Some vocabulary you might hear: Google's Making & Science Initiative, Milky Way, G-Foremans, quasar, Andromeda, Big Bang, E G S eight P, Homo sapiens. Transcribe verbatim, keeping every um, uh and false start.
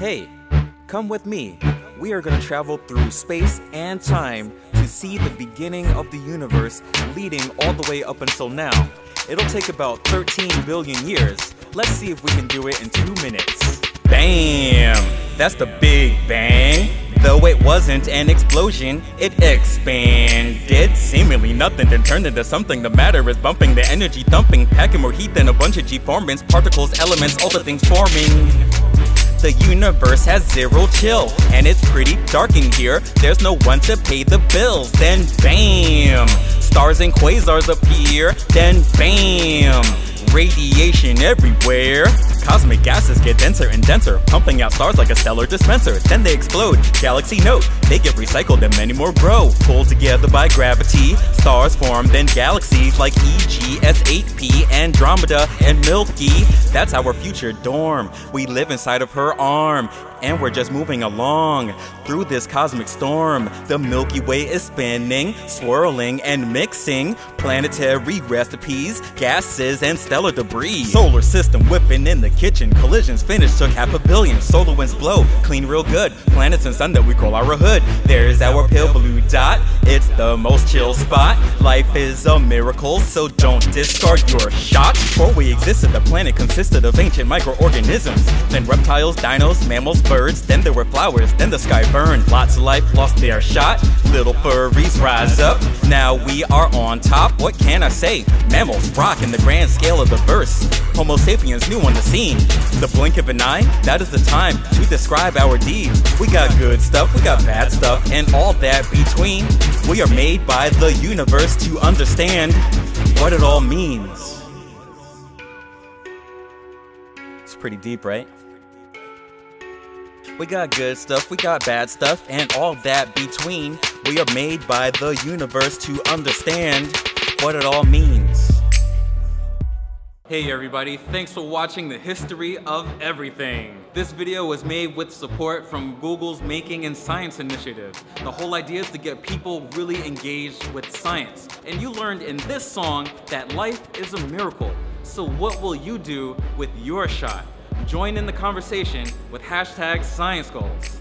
Hey, come with me. We are going to travel through space and time to see the beginning of the universe leading all the way up until now. It'll take about thirteen billion years. Let's see if we can do it in two minutes. Bam! That's the Big Bang. Though it wasn't an explosion, it expanded. Seemingly nothing, then turned into something. The matter is bumping, the energy thumping, packing more heat than a bunch of G-formants, particles, elements, all the things forming. The universe has zero chill, and it's pretty dark in here. There's no one to pay the bills. Then bam! Stars and quasars appear. Then bam! Radiation everywhere. Cosmic gases get denser and denser, pumping out stars like a stellar dispenser. Then they explode, galaxy note. They get recycled and many more grow. Pulled together by gravity, stars form, then galaxies like E G S eight P, Andromeda, and Milky. That's our future dorm. We live inside of her arm, and we're just moving along through this cosmic storm. The Milky Way is spinning, swirling, and mixing planetary recipes, gases, and stellar debris. Solar system whipping in the kitchen, collisions finished, took half a billion. Solar winds blow, clean real good. Planets and sun that we call our hood. There's our pale blue dot, it's the most chill spot. Life is a miracle, so don't discard your shot. Before we existed, the planet consisted of ancient microorganisms, then reptiles, dinos, mammals, birds. Then there were flowers, then the sky burned. Lots of life lost their shot. Little furries rise up, now we are on top. What can I say? Mammals rock in the grand scale of the verse. Homo sapiens new on the scene. The blink of an eye, that is the time to describe our deeds. We got good stuff, we got bad stuff, and all that between. We are made by the universe to understand what it all means. It's pretty deep, right? We got good stuff, we got bad stuff, and all that between. We are made by the universe to understand what it all means. Hey everybody, thanks for watching the history of everything. This video was made with support from Google's Making and Science Initiative. The whole idea is to get people really engaged with science. And you learned in this song that life is a miracle. So what will you do with your shot? Join in the conversation with hashtag science goals.